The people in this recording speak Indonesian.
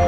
ya.